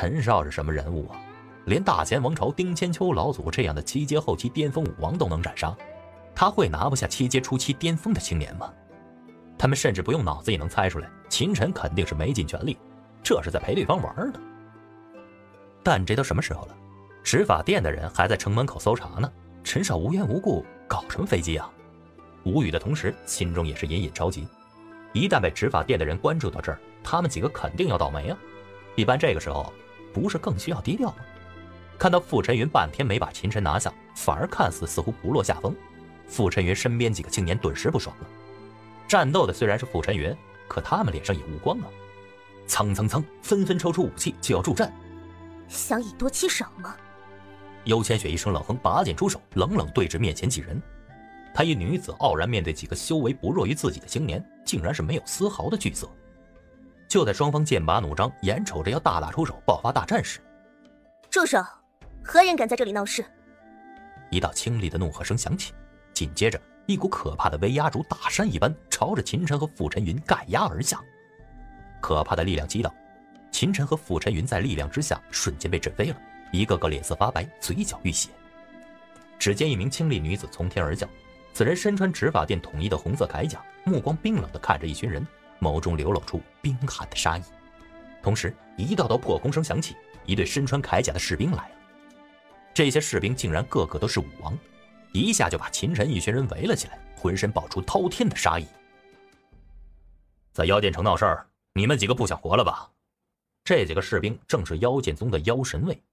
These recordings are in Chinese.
陈少是什么人物啊？连大贤王朝丁千秋老祖这样的七阶后期巅峰武王都能斩杀，他会拿不下七阶初期巅峰的青年吗？他们甚至不用脑子也能猜出来，秦晨肯定是没尽全力，这是在陪对方玩呢。但这都什么时候了，执法殿的人还在城门口搜查呢，陈少无缘无故搞什么飞机啊？无语的同时，心中也是隐隐着急。一旦被执法殿的人关注到这儿，他们几个肯定要倒霉啊！一般这个时候，不是更需要低调吗？看到傅晨云半天没把秦晨拿下，反而看似乎不落下风，傅晨云身边几个青年顿时不爽了。战斗的虽然是傅晨云，可他们脸上也无光啊！蹭蹭蹭，纷纷抽出武器就要助战，想以多欺少吗？幽千雪一声冷哼，拔剑出手，冷冷对峙面前几人。她一女子傲然面对几个修为不弱于自己的青年，竟然是没有丝毫的惧色。就在双方剑拔弩张，眼瞅着要大打出手爆发大战时，住手！何人敢在这里闹事？一道清厉的怒喝声响起，紧接着一股可怕的威压如大山一般朝着秦晨和傅晨云盖压而下。可怕的力量击倒，秦晨和傅晨云在力量之下瞬间被震飞了，一个个脸色发白，嘴角浴血。只见一名清丽女子从天而降，此人身穿执法殿统一的红色铠甲，目光冰冷地看着一群人，眸中流露出冰寒的杀意。同时，一道道破空声响起，一队身穿铠甲的士兵来了。这些士兵竟然个个都是武王，一下就把秦晨一群人围了起来，浑身爆出滔天的杀意。在妖剑城闹事儿，你们几个不想活了吧？这几个士兵正是妖剑宗的妖神卫。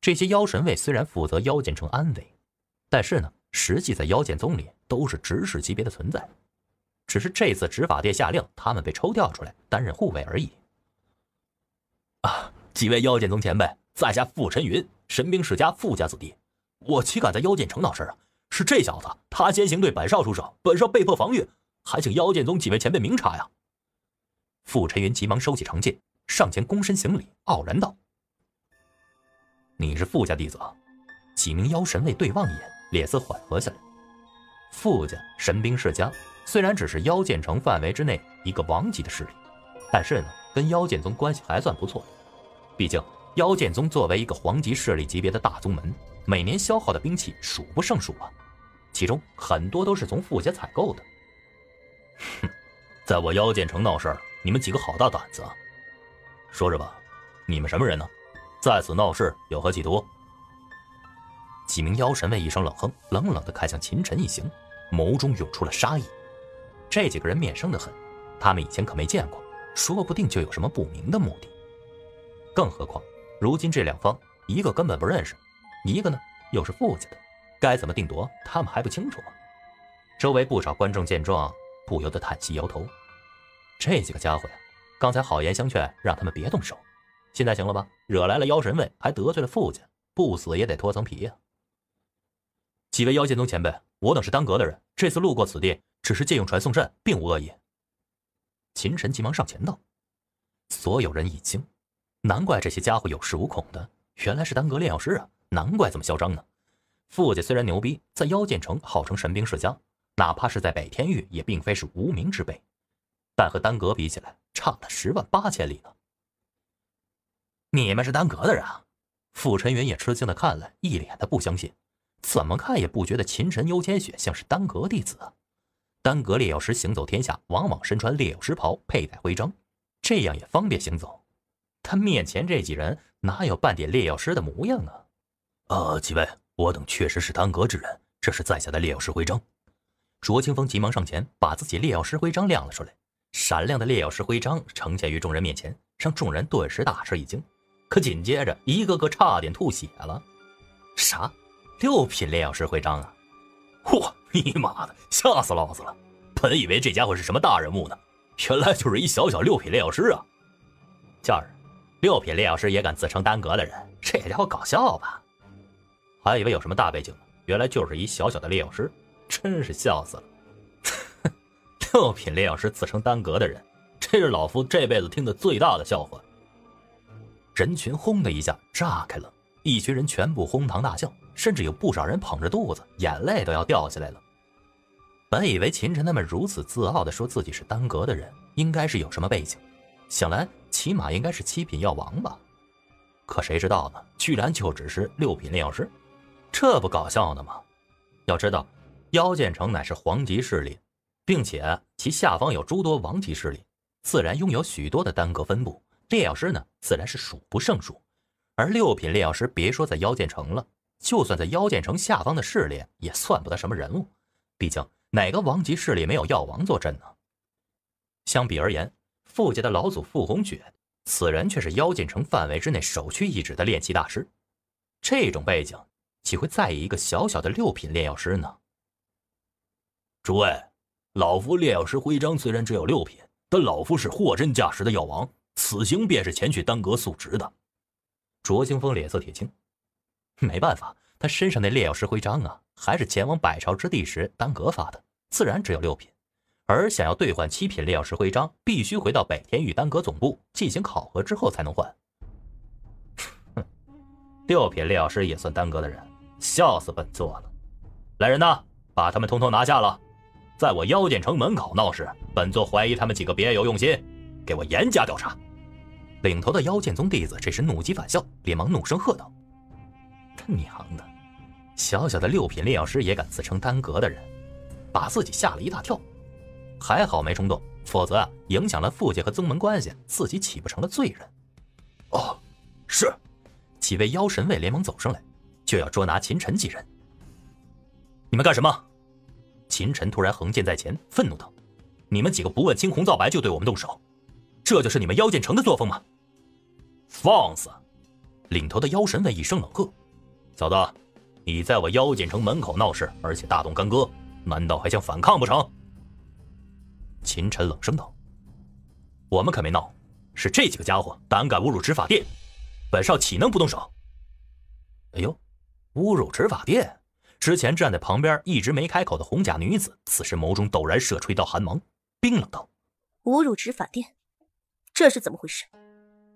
这些妖神卫虽然负责妖剑城安危，但是呢，实际在妖剑宗里都是执事级别的存在，只是这次执法殿下令他们被抽调出来担任护卫而已。啊，几位妖剑宗前辈，在下傅晨云，神兵世家傅家子弟，我岂敢在妖剑城闹事啊？是这小子，他先行对本少出手，本少被迫防御，还请妖剑宗几位前辈明察呀！傅晨云急忙收起长剑，上前躬身行礼，傲然道：“你是傅家弟子？”几名妖神卫对望一眼，脸色缓和下来。傅家神兵世家虽然只是妖剑城范围之内一个王级的势力，但是呢，跟妖剑宗关系还算不错。毕竟妖剑宗作为一个皇级势力级别的大宗门，每年消耗的兵器数不胜数啊，其中很多都是从傅家采购的。哼，在我妖剑城闹事儿，你们几个好大胆子啊！说着吧，你们什么人呢？在此闹事有何企图？几名妖神卫一声冷哼，冷冷地看向秦晨一行，眸中涌出了杀意。这几个人面生得很，他们以前可没见过，说不定就有什么不明的目的。更何况，如今这两方，一个根本不认识，一个呢又是傅家的，该怎么定夺，他们还不清楚吗？周围不少观众见状，不由得叹息摇头。这几个家伙呀，刚才好言相劝，让他们别动手，现在行了吧？惹来了妖神卫，还得罪了傅家，不死也得脱层皮呀！几位妖剑宗前辈，我等是当阁的人，这次路过此地，只是借用传送阵，并无恶意。秦晨急忙上前道。所有人一惊，难怪这些家伙有恃无恐的，原来是当阁炼药师啊，难怪这么嚣张呢。傅家虽然牛逼，在妖剑城号称神兵世家，哪怕是在北天域也并非是无名之辈，但和当阁比起来，差了108000里呢。你们是当阁的人啊？傅晨云也吃惊的看了一脸的不相信。怎么看也不觉得秦晨、幽千雪像是丹阁弟子啊！丹阁炼药师行走天下，往往身穿炼药师袍，佩戴徽章，这样也方便行走。他面前这几人哪有半点炼药师的模样啊？几位，我等确实是丹阁之人，这是在下的炼药师徽章。卓清风急忙上前，把自己炼药师徽章亮了出来。闪亮的炼药师徽章呈现于众人面前，让众人顿时大吃一惊。可紧接着，一个个差点吐血了。啥？6品炼药师徽章啊！嚯，你妈的，吓死老子了！本以为这家伙是什么大人物呢，原来就是一小6品炼药师啊！假日，6品炼药师也敢自称丹阁的人，这家伙搞笑吧？还以为有什么大背景呢，原来就是一小的炼药师，真是笑死了！6品炼药师自称丹阁的人，这是老夫这辈子听的最大的笑话。人群轰的一下炸开了，一群人全部哄堂大笑。甚至有不少人捧着肚子，眼泪都要掉下来了。本以为秦晨他们如此自傲地说自己是丹阁的人，应该是有什么背景，想来起码应该是7品药王吧。可谁知道呢，居然就只是6品炼药师，这不搞笑呢吗？要知道，妖剑城乃是皇级势力，并且其下方有诸多王级势力，自然拥有许多的单个分布，炼药师呢自然是数不胜数。而6品炼药师别说在妖剑城了，就算在妖剑城下方的势力也算不得什么人物，毕竟哪个王级势力没有药王坐镇呢？相比而言，傅家的老祖傅红雪，此人却是妖剑城范围之内首屈一指的炼气大师，这种背景岂会在意一个小小的6品炼药师呢？诸位，老夫炼药师徽章虽然只有6品，但老夫是货真价实的药王，此行便是前去耽搁述职的。卓兴风脸色铁青，没办法，他身上那炼药师徽章啊，还是前往百朝之地时耽搁发的，自然只有6品。而想要兑换7品炼药师徽章，必须回到北天域丹阁总部进行考核之后才能换。6品炼药师也算丹阁的人，笑死本座了！来人呐，把他们统统拿下了！在我妖剑城门口闹事，本座怀疑他们几个别有用心，给我严加调查！领头的妖剑宗弟子这时怒极反笑，连忙怒声喝道：“他娘的，小小的6品炼药师也敢自称丹阁的人，把自己吓了一大跳！”还好没冲动，否则啊，影响了傅家和宗门关系，自己岂不成了罪人？哦，是。几位妖神卫连忙走上来，就要捉拿秦晨几人。你们干什么？秦晨突然横剑在前，愤怒道：“你们几个不问青红皂白就对我们动手，这就是你们妖剑城的作风吗？”放肆！领头的妖神卫一声冷喝：“小子，你在我妖剑城门口闹事，而且大动干戈，难道还想反抗不成？”秦晨冷声道：“我们可没闹，是这几个家伙胆敢侮辱执法殿，本少岂能不动手？”哎呦，侮辱执法殿！之前站在旁边一直没开口的红甲女子，此时眸中陡然射出一道寒芒，冰冷道：“侮辱执法殿，这是怎么回事？”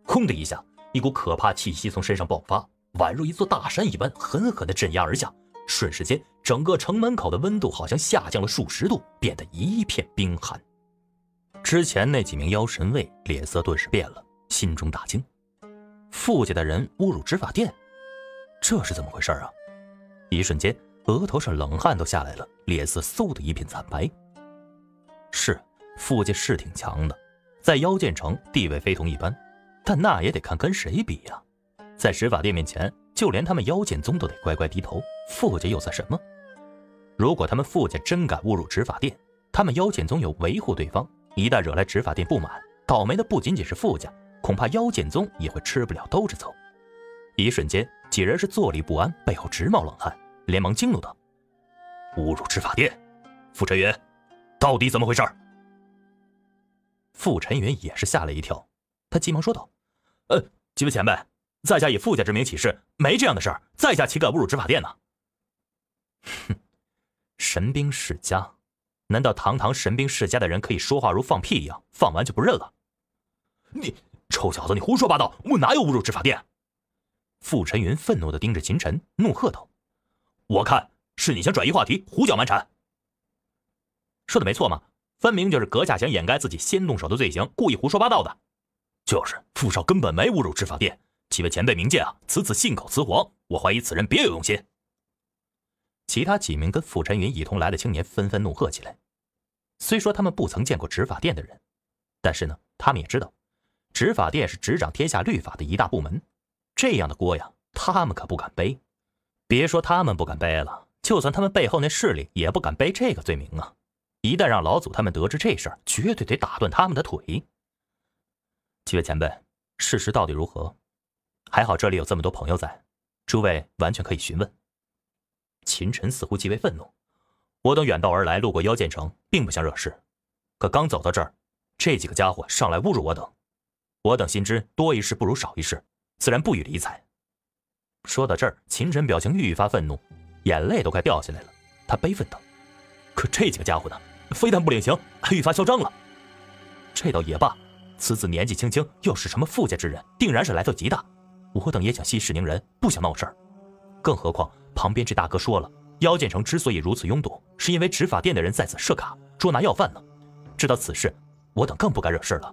轰的一下，一股可怕气息从身上爆发，宛如一座大山一般，狠狠地镇压而下。瞬时间，整个城门口的温度好像下降了数十度，变得一片冰寒。之前那几名妖神卫脸色顿时变了，心中大惊，傅家的人侮辱执法殿，这是怎么回事啊？一瞬间，额头上冷汗都下来了，脸色嗖的一片惨白。是，傅家是挺强的，在妖剑城地位非同一般，但那也得看跟谁比呀。在执法殿面前，就连他们妖剑宗都得乖乖低头，傅家又算什么？如果他们傅家真敢侮辱执法殿，他们妖剑宗有维护对方，一旦惹来执法殿不满，倒霉的不仅仅是傅家，恐怕妖剑宗也会吃不了兜着走。一瞬间，几人是坐立不安，背后直冒冷汗，连忙惊怒道：“侮辱执法殿！傅晨云，到底怎么回事？”傅晨云也是吓了一跳，他急忙说道：“几位前辈，在下以傅家之名起誓，没这样的事儿，在下岂敢侮辱执法殿呢？”哼，神兵世家。难道堂堂神兵世家的人可以说话如放屁一样，放完就不认了？你臭小子，你胡说八道！我哪有侮辱执法殿？傅晨云愤怒地盯着秦晨，怒喝道：“我看是你想转移话题，胡搅蛮缠。说的没错嘛，分明就是阁下想掩盖自己先动手的罪行，故意胡说八道的。就是傅少根本没侮辱执法殿，几位前辈明鉴啊！此子信口雌黄，我怀疑此人别有用心。”其他几名跟傅晨云一同来的青年纷纷怒喝起来。虽说他们不曾见过执法殿的人，但是呢，他们也知道，执法殿是执掌天下律法的一大部门，这样的锅呀，他们可不敢背。别说他们不敢背了，就算他们背后那势力也不敢背这个罪名啊！一旦让老祖他们得知这事儿，绝对得打断他们的腿。几位前辈，事实到底如何？还好这里有这么多朋友在，诸位完全可以询问。秦晨似乎极为愤怒，我等远道而来，路过妖剑城，并不想惹事，可刚走到这儿，这几个家伙上来侮辱我等，我等心知多一事不如少一事，自然不予理睬。说到这儿，秦晨表情愈发愤怒，眼泪都快掉下来了。他悲愤道：“可这几个家伙呢，非但不领情，还愈发嚣张了。这倒也罢，此子年纪轻轻，又是什么富家之人，定然是来头极大。我等也想息事宁人，不想闹事儿。更何况……”旁边这大哥说了，妖剑城之所以如此拥堵，是因为执法殿的人在此设卡捉拿要犯呢。知道此事，我等更不敢惹事了。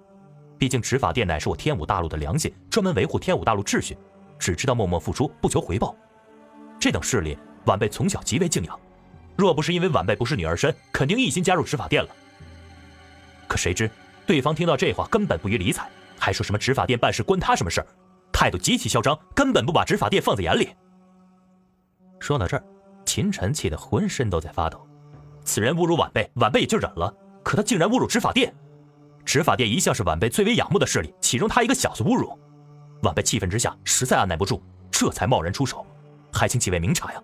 毕竟执法殿乃是我天武大陆的良心，专门维护天武大陆秩序。只知道默默付出，不求回报。这等势力，晚辈从小极为敬仰。若不是因为晚辈不是女儿身，肯定一心加入执法殿了。可谁知对方听到这话，根本不予理睬，还说什么执法殿办事关他什么事儿，态度极其嚣张，根本不把执法殿放在眼里。说到这儿，秦晨气得浑身都在发抖。此人侮辱晚辈，晚辈也就忍了，可他竟然侮辱执法殿。 执法殿一向是晚辈最为仰慕的势力，岂容他一个小子侮辱？晚辈气愤之下，实在按耐不住，这才贸然出手，还请几位明察呀！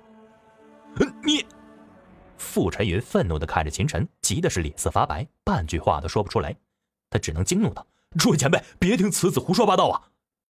你，傅晨云愤怒地看着秦晨，急的是脸色发白，半句话都说不出来。他只能惊怒道：“诸位前辈，别听此子胡说八道啊！